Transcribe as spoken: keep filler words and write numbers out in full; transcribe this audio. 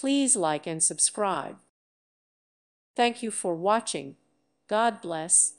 Please like and subscribe. Thank you for watching. God bless.